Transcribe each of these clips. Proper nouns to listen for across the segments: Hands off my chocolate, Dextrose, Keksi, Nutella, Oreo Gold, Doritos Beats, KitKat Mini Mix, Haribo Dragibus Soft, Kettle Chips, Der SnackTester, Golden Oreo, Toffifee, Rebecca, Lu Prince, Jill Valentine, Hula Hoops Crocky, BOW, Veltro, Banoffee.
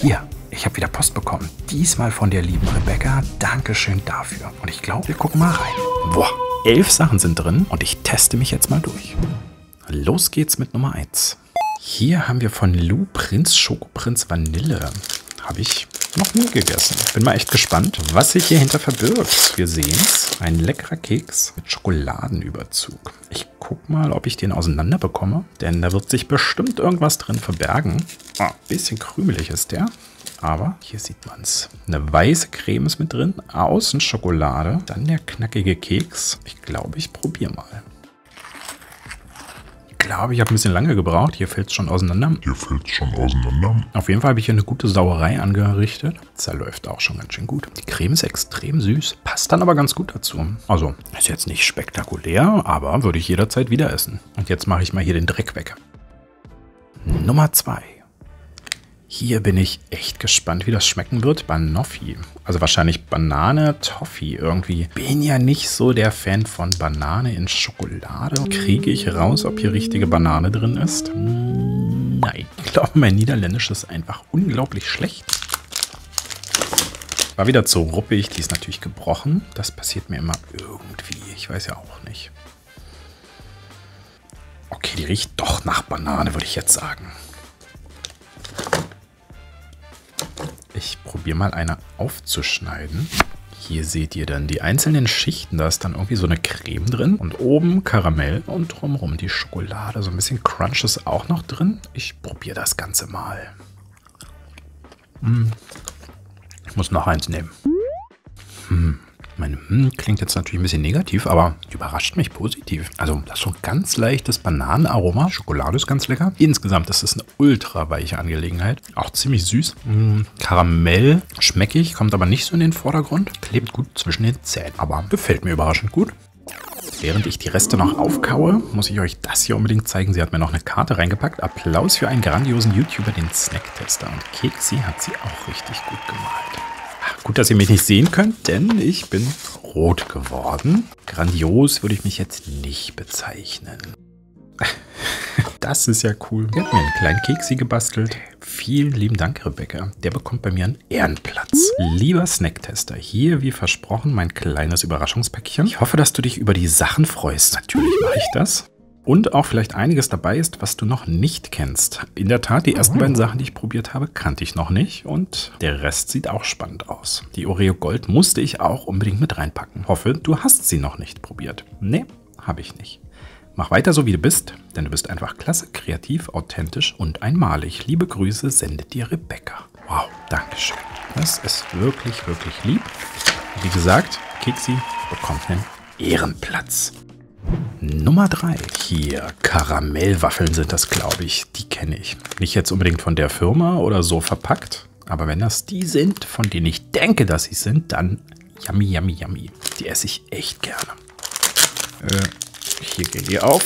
Hier, ich habe wieder Post bekommen. Diesmal von der lieben Rebecca. Dankeschön dafür. Und ich glaube, wir gucken mal rein. Boah, 11 Sachen sind drin und ich teste mich jetzt mal durch. Los geht's mit Nummer 1. Hier haben wir von Lu Prince Schokoprinz Vanille. Habe ich noch nie gegessen. Bin mal echt gespannt, was sich hier hinter verbirgt. Wir sehen's. Ein leckerer Keks mit Schokoladenüberzug. Ich guck mal, ob ich den auseinander bekomme, denn da wird sich bestimmt irgendwas drin verbergen. Ah, bisschen krümelig ist der, aber hier sieht man's. Eine weiße Creme ist mit drin, außen Schokolade, dann der knackige Keks. Ich glaube, ich probiere mal. Glaube, ich habe ein bisschen lange gebraucht. Hier fällt es schon auseinander. Auf jeden Fall habe ich hier eine gute Sauerei angerichtet. Zerläuft auch schon ganz schön gut. Die Creme ist extrem süß, passt dann aber ganz gut dazu. Also, ist jetzt nicht spektakulär, aber würde ich jederzeit wieder essen. Und jetzt mache ich mal hier den Dreck weg. Nummer 2. Hier bin ich echt gespannt, wie das schmecken wird. Banoffee. Also wahrscheinlich Banane, Toffee irgendwie. Bin ja nicht so der Fan von Banane in Schokolade. Kriege ich raus, ob hier richtige Banane drin ist? Nein. Ich glaube, mein Niederländisch ist einfach unglaublich schlecht. War wieder zu ruppig. Die ist natürlich gebrochen. Das passiert mir immer irgendwie. Ich weiß ja auch nicht. Okay, die riecht doch nach Banane, würde ich jetzt sagen. Ich probiere mal eine aufzuschneiden. Hier seht ihr dann die einzelnen Schichten. Da ist dann irgendwie so eine Creme drin. Und oben Karamell und drumherum die Schokolade. So ein bisschen Crunch ist auch noch drin. Ich probiere das Ganze mal. Ich muss noch eins nehmen. Meine klingt jetzt natürlich ein bisschen negativ, aber überrascht mich positiv. Also das ist so ein ganz leichtes Bananenaroma. Schokolade ist ganz lecker. Insgesamt ist es eine ultra weiche Angelegenheit. Auch ziemlich süß. Karamell schmeckig, kommt aber nicht so in den Vordergrund. Klebt gut zwischen den Zähnen, aber gefällt mir überraschend gut. Während ich die Reste noch aufkaue, muss ich euch das hier unbedingt zeigen. Sie hat mir noch eine Karte reingepackt. Applaus für einen grandiosen YouTuber, den SnackTester. Und Keksi hat sie auch richtig gut gemalt. Gut, dass ihr mich nicht sehen könnt, denn ich bin rot geworden. Grandios würde ich mich jetzt nicht bezeichnen. Das ist ja cool. Ich habe mir einen kleinen Keksi gebastelt. Vielen lieben Dank, Rebecca. Der bekommt bei mir einen Ehrenplatz. Lieber Snacktester, hier wie versprochen mein kleines Überraschungspäckchen. Ich hoffe, dass du dich über die Sachen freust. Natürlich mache ich das. Und auch vielleicht einiges dabei ist, was du noch nicht kennst. In der Tat, die ersten beiden Sachen, die ich probiert habe, kannte ich noch nicht. Und der Rest sieht auch spannend aus. Die Oreo Gold musste ich auch unbedingt mit reinpacken. Hoffe, du hast sie noch nicht probiert. Nee, habe ich nicht. Mach weiter so, wie du bist, denn du bist einfach klasse, kreativ, authentisch und einmalig. Liebe Grüße sendet dir Rebecca. Wow, Dankeschön. Das ist wirklich, wirklich lieb. Wie gesagt, Keksi bekommt einen Ehrenplatz. Nummer 3. Hier, Karamellwaffeln sind das, glaube ich. Die kenne ich. Nicht jetzt unbedingt von der Firma oder so verpackt, aber wenn das die sind, von denen ich denke, dass sie sind, dann yummy, yummy, yummy. Die esse ich echt gerne. Hier gehen die auf.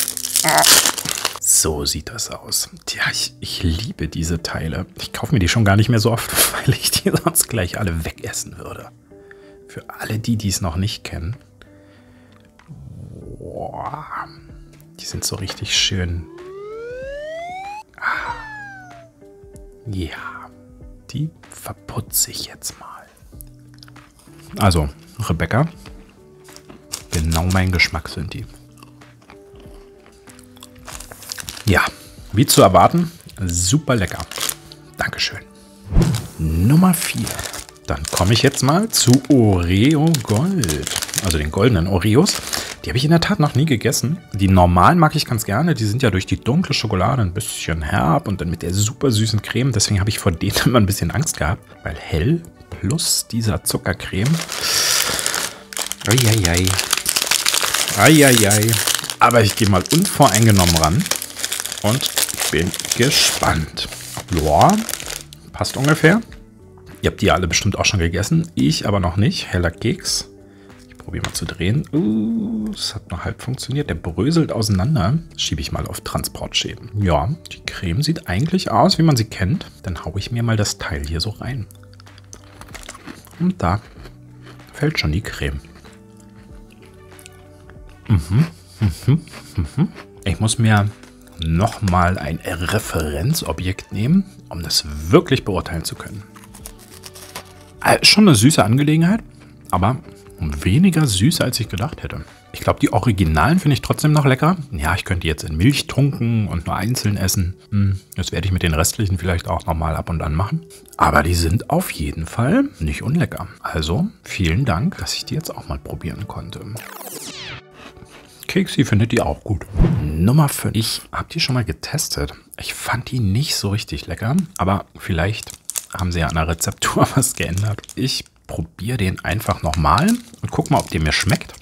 So sieht das aus. Tja, ich liebe diese Teile. Ich kaufe mir die schon gar nicht mehr so oft, weil ich die sonst gleich alle wegessen würde. Für alle die, die es noch nicht kennen. Boah, die sind so richtig schön. Ja, die verputze ich jetzt mal. Also, Rebecca, genau mein Geschmack sind die. Ja, wie zu erwarten, super lecker. Dankeschön. Nummer 4. Dann komme ich jetzt mal zu Oreo Gold. Also den goldenen Oreos. Die habe ich in der Tat noch nie gegessen. Die normalen mag ich ganz gerne. Die sind ja durch die dunkle Schokolade ein bisschen herb und dann mit der super süßen Creme. Deswegen habe ich vor denen immer ein bisschen Angst gehabt. Weil hell plus dieser Zuckercreme. Eieiei. Eieiei. Aber ich gehe mal unvoreingenommen ran. Und bin gespannt. Boah, passt ungefähr. Ihr habt die alle bestimmt auch schon gegessen. Ich aber noch nicht. Heller Keks. Probier mal zu drehen. Es hat nur halb funktioniert. Der bröselt auseinander. Schiebe ich mal auf Transportschäden. Ja, die Creme sieht eigentlich aus, wie man sie kennt. Dann haue ich mir mal das Teil hier so rein. Und da fällt schon die Creme. Ich muss mir nochmal ein Referenzobjekt nehmen, um das wirklich beurteilen zu können. Schon eine süße Angelegenheit, aber weniger süß, als ich gedacht hätte. Ich glaube, die Originalen finde ich trotzdem noch lecker. Ja, ich könnte jetzt in Milch tunken und nur einzeln essen. Das werde ich mit den restlichen vielleicht auch nochmal ab und an machen. Aber die sind auf jeden Fall nicht unlecker. Also, vielen Dank, dass ich die jetzt auch mal probieren konnte. Keksi findet die auch gut. Nummer 5. Ich habe die schon mal getestet. Ich fand die nicht so richtig lecker, aber vielleicht haben sie ja an der Rezeptur was geändert. Ich probiere den einfach nochmal und guck mal, ob der mir schmeckt.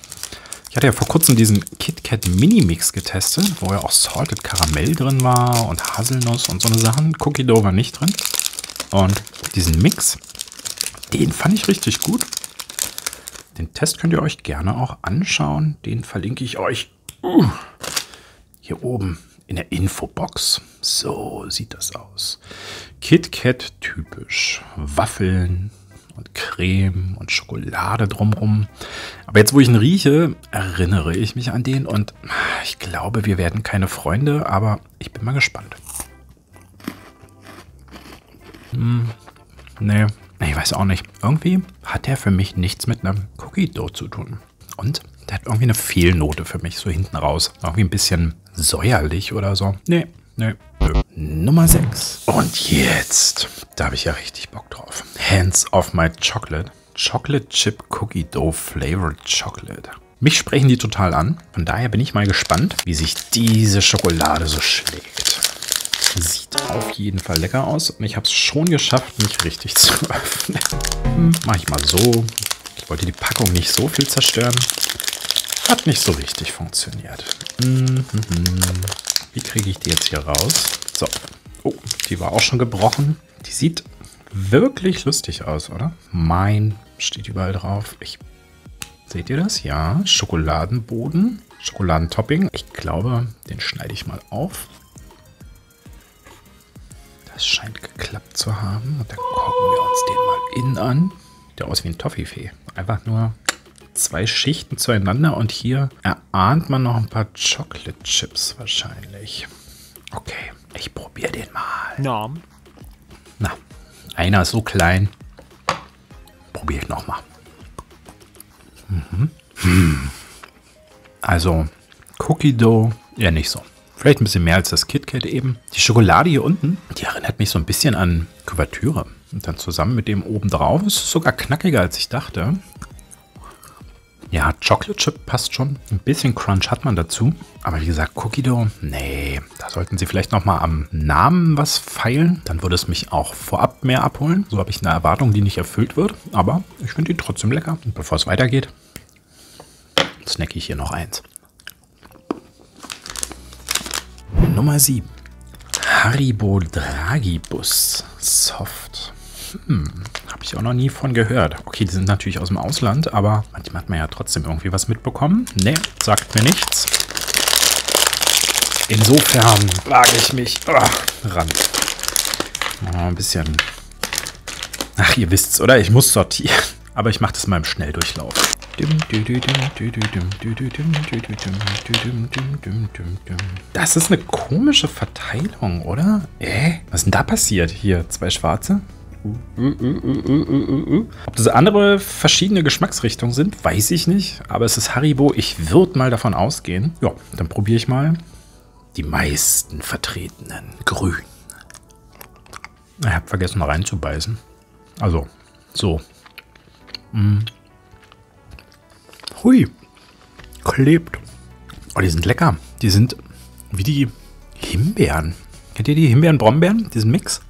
Ich hatte ja vor kurzem diesen KitKat Mini Mix getestet, wo ja auch Salted Karamell drin war und Haselnuss und so eine Sachen. Cookie Dough war nicht drin. Und diesen Mix, den fand ich richtig gut. Den Test könnt ihr euch gerne auch anschauen. Den verlinke ich euch hier oben in der Infobox. So sieht das aus. KitKat typisch. Waffeln und Creme und Schokolade drumherum. Aber jetzt, wo ich ihn rieche, erinnere ich mich an den und ich glaube, wir werden keine Freunde, aber ich bin mal gespannt. Nee, ich weiß auch nicht. Irgendwie hat der für mich nichts mit einem Cookie-Dough zu tun. Und der hat irgendwie eine Fehlnote für mich, so hinten raus. Irgendwie ein bisschen säuerlich oder so. Nee. Nummer 6. Und jetzt, da habe ich ja richtig Bock drauf. Hands off my chocolate. Chocolate Chip Cookie Dough Flavored Chocolate. Mich sprechen die total an. Von daher bin ich mal gespannt, wie sich diese Schokolade so schlägt. Sieht auf jeden Fall lecker aus. Und ich habe es schon geschafft, mich richtig zu öffnen. Mache ich mal so. Ich wollte die Packung nicht so viel zerstören. Hat nicht so richtig funktioniert. Wie kriege ich die jetzt hier raus? So. Oh, die war auch schon gebrochen. Die sieht wirklich lustig aus, oder? Mein steht überall drauf. Seht ihr das? Ja, Schokoladenboden, Schokoladentopping. Ich glaube, den schneide ich mal auf. Das scheint geklappt zu haben. Und dann gucken wir uns den mal innen an. Der aus wie ein Toffifee. Einfach nur zwei Schichten zueinander und hier erahnt man noch ein paar Chocolate Chips wahrscheinlich. Okay, ich probiere den mal. Ja. Na, einer ist so klein. Probiere ich nochmal. Also, Cookie Dough eher nicht so. Vielleicht ein bisschen mehr als das KitKat eben. Die Schokolade hier unten, die erinnert mich so ein bisschen an Kuvertüre. Und dann zusammen mit dem oben drauf ist es sogar knackiger, als ich dachte. Ja, Chocolate Chip passt schon. Ein bisschen Crunch hat man dazu. Aber wie gesagt, Cookie Dough, nee. Da sollten sie vielleicht nochmal am Namen was feilen. Dann würde es mich auch vorab mehr abholen. So habe ich eine Erwartung, die nicht erfüllt wird. Aber ich finde die trotzdem lecker. Und bevor es weitergeht, snacke ich hier noch eins. Nummer 7. Haribo Dragibus Soft. Habe ich auch noch nie von gehört. Okay, die sind natürlich aus dem Ausland, aber manchmal hat man ja trotzdem irgendwie was mitbekommen. Ne, sagt mir nichts. Insofern wage ich mich ran. Ein bisschen... Ach, ihr wisst's, oder? Ich muss sortieren. Aber ich mache das mal im Schnelldurchlauf. Das ist eine komische Verteilung, oder? Was ist denn da passiert? Hier, zwei schwarze. Ob das andere verschiedene Geschmacksrichtungen sind, weiß ich nicht. Aber es ist Haribo. Ich würde mal davon ausgehen. Ja, dann probiere ich mal die meisten vertretenen. Grün. Ich habe vergessen, mal reinzubeißen. Also, so. Hui. Klebt. Oh, die sind lecker. Die sind wie die Himbeeren. Kennt ihr die Himbeeren-Brombeeren? Diesen Mix?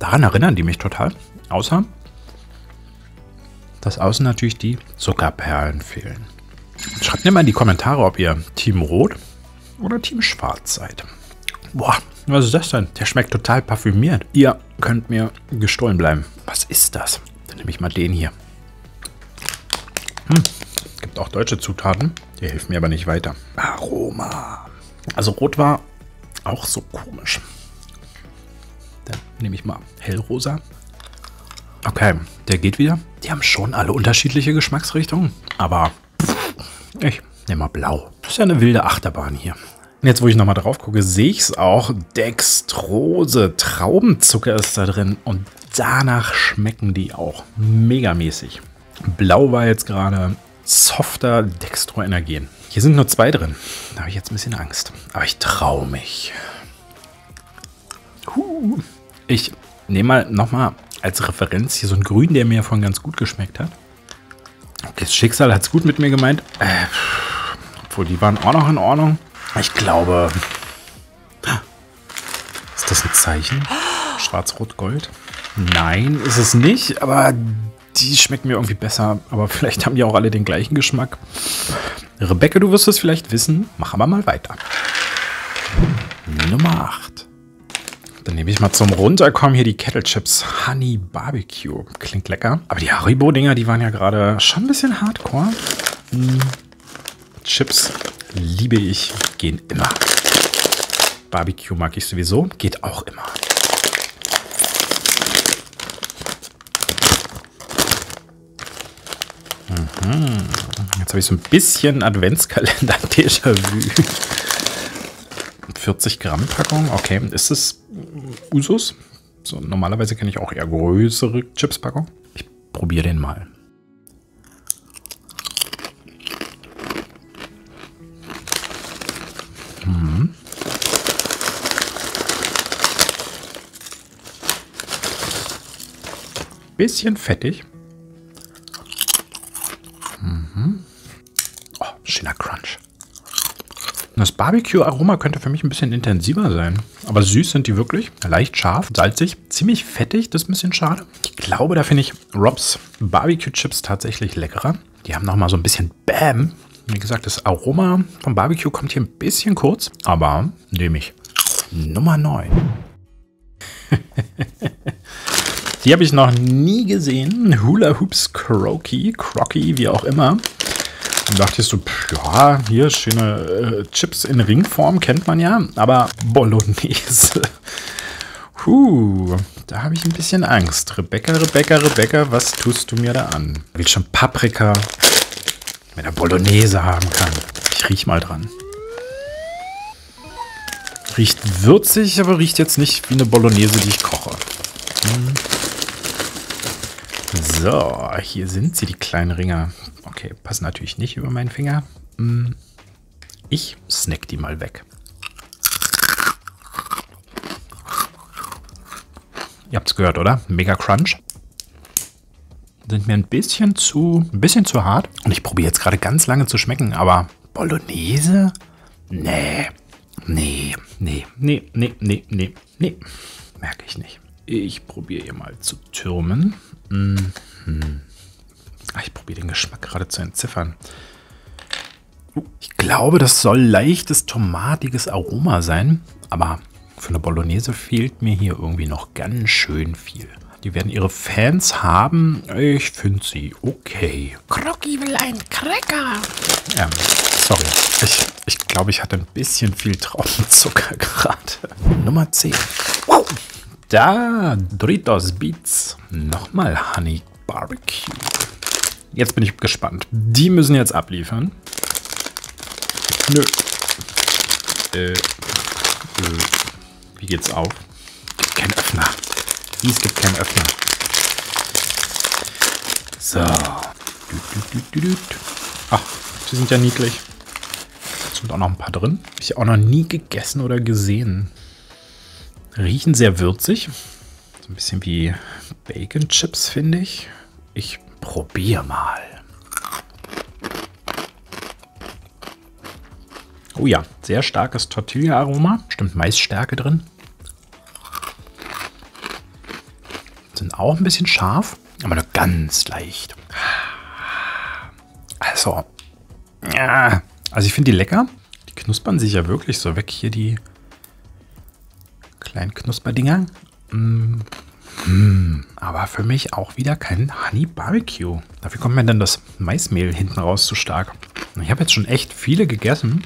Daran erinnern die mich total, außer dass außen natürlich die Zuckerperlen fehlen. Schreibt mir mal in die Kommentare, ob ihr Team Rot oder Team Schwarz seid. Boah, was ist das denn? Der schmeckt total parfümiert. Ihr könnt mir gestohlen bleiben. Was ist das? Dann nehme ich mal den hier. Gibt auch deutsche Zutaten. Die helfen mir aber nicht weiter. Aroma. Also Rot war auch so komisch. Dann nehme ich mal hellrosa. Okay, der geht wieder. Die haben schon alle unterschiedliche Geschmacksrichtungen. Aber ich nehme mal blau. Das ist ja eine wilde Achterbahn hier. Und jetzt, wo ich nochmal drauf gucke, sehe ich es auch. Dextrose, Traubenzucker ist da drin und danach schmecken die auch megamäßig. Blau war jetzt gerade softer Dextroenergen. Hier sind nur 2 drin. Da habe ich jetzt ein bisschen Angst. Aber ich traue mich. Ich nehme mal nochmal als Referenz hier so einen Grün, der mir von ganz gut geschmeckt hat. Das Schicksal hat es gut mit mir gemeint. Obwohl, die waren auch noch in Ordnung. Ich glaube... Ist das ein Zeichen? Schwarz, Rot, Gold? Nein, ist es nicht. Aber die schmecken mir irgendwie besser. Aber vielleicht haben die auch alle den gleichen Geschmack. Rebecca, du wirst es vielleicht wissen. Machen wir mal weiter. Nummer 8. Dann nehme ich mal zum Runterkommen hier die Kettle Chips Honey Barbecue. Klingt lecker. Aber die Haribo-Dinger, die waren ja gerade schon ein bisschen hardcore. Chips liebe ich, gehen immer. Barbecue mag ich sowieso, geht auch immer. Jetzt habe ich so ein bisschen Adventskalender-Déjà-vu. 40 Gramm Packung, okay. Ist das Usus? So, normalerweise kenne ich auch eher größere Chips-Packung. Ich probiere den mal. Bisschen fettig. Oh, schöner Crunch. Das Barbecue-Aroma könnte für mich ein bisschen intensiver sein. Aber süß sind die wirklich. Leicht scharf, salzig, ziemlich fettig. Das ist ein bisschen schade. Ich glaube, da finde ich Rob's Barbecue-Chips tatsächlich leckerer. Die haben nochmal so ein bisschen Bam. Wie gesagt, das Aroma vom Barbecue kommt hier ein bisschen kurz. Aber nehme ich. Nummer 9. Die habe ich noch nie gesehen. Hula Hoops Crocky, wie auch immer. Und dachte ich so, ja, hier schöne Chips in Ringform, kennt man ja. Aber Bolognese. Da habe ich ein bisschen Angst. Rebecca, was tust du mir da an? Ich will schon Paprika mit einer Bolognese haben kann. Ich riech mal dran. Riecht würzig, aber riecht jetzt nicht wie eine Bolognese, die ich koche. So, hier sind sie, die kleinen Ringer. Okay, passen natürlich nicht über meinen Finger. Ich snack die mal weg. Ihr habt es gehört, oder? Mega Crunch. Sind mir ein bisschen zu hart. Und ich probiere jetzt gerade ganz lange zu schmecken, aber Bolognese? Nee. Merke ich nicht. Ich probiere hier mal zu türmen. Ich probiere den Geschmack gerade zu entziffern. Ich glaube, das soll leichtes, tomatiges Aroma sein. Aber für eine Bolognese fehlt mir hier irgendwie noch ganz schön viel. Die werden ihre Fans haben. Ich finde sie okay. Crocky will ein Cracker. Sorry. Ich glaube, ich hatte ein bisschen viel Traubenzucker gerade. Nummer 10. Wow. Da, Doritos Beats. Nochmal Honey Barbecue. Jetzt bin ich gespannt. Die müssen jetzt abliefern. Nö. Wie geht's auf? Gibt keinen Öffner. Es gibt keinen Öffner. So. Ach, die sind ja niedlich. Es sind auch noch ein paar drin. Habe ich auch noch nie gegessen oder gesehen. Riechen sehr würzig. So ein bisschen wie Bacon Chips, finde ich. Ich probiere mal. Oh ja, sehr starkes Tortilla-Aroma. Stimmt, Maisstärke drin. Sind auch ein bisschen scharf, aber nur ganz leicht. Also ich finde die lecker. Die knuspern sich ja wirklich so weg hier, die kleinen Knusperdinger. Aber für mich auch wieder kein Honey Barbecue. Dafür kommt mir dann das Maismehl hinten raus zu stark. Ich habe jetzt schon echt viele gegessen.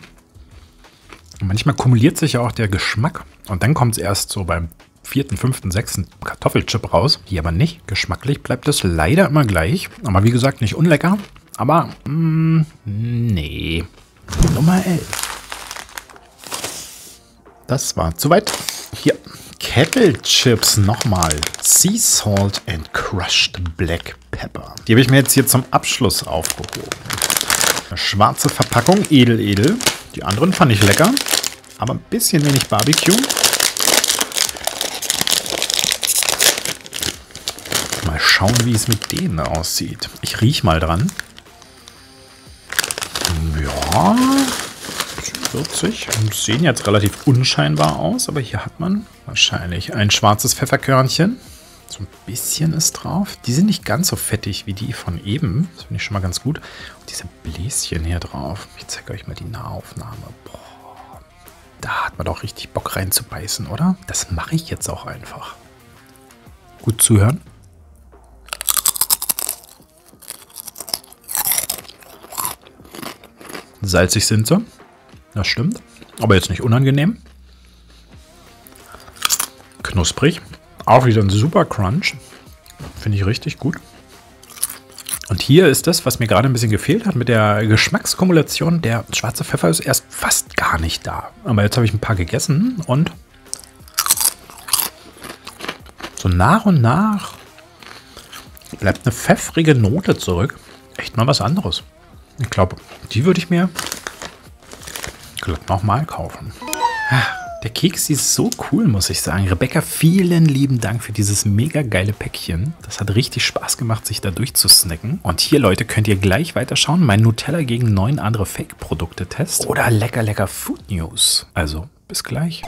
Und manchmal kumuliert sich ja auch der Geschmack. Und dann kommt es erst so beim 4., 5., 6. Kartoffelchip raus. Hier aber nicht. Geschmacklich bleibt das leider immer gleich. Aber wie gesagt, nicht unlecker. Aber nee. Nummer 11. das war zu weit. Hier, Kettle Chips nochmal. Sea Salt and Crushed Black Pepper. Die habe ich mir jetzt hier zum Abschluss aufgehoben. Eine schwarze Verpackung, edel, edel. Die anderen fand ich lecker, aber ein bisschen wenig Barbecue. Mal schauen, wie es mit denen aussieht. Ich rieche mal dran. Ja, 40. Sehen jetzt relativ unscheinbar aus, aber hier hat man wahrscheinlich ein schwarzes Pfefferkörnchen. So ein bisschen ist drauf. Die sind nicht ganz so fettig wie die von eben. Das finde ich schon mal ganz gut. Und diese Bläschen hier drauf. Ich zeige euch mal die Nahaufnahme. Boah, da hat man doch richtig Bock reinzubeißen, oder? Das mache ich jetzt auch einfach. Gut zuhören. Salzig sind sie. Das stimmt. Aber jetzt nicht unangenehm. Knusprig. Auch wieder ein super Crunch. Finde ich richtig gut. Und hier ist das, was mir gerade ein bisschen gefehlt hat mit der Geschmackskumulation. Der schwarze Pfeffer ist erst fast gar nicht da. Aber jetzt habe ich ein paar gegessen und so nach und nach bleibt eine pfeffrige Note zurück. Echt mal was anderes. Ich glaube, die würde ich mir glatt nochmal kaufen. Der Keks ist so cool, muss ich sagen. Rebecca, vielen lieben Dank für dieses mega geile Päckchen. Das hat richtig Spaß gemacht, sich da durchzusnacken. Und hier, Leute, könnt ihr gleich weiterschauen. Mein Nutella gegen 9 andere Fake-Produkte-Test. Oder lecker, lecker Food News. Also, bis gleich.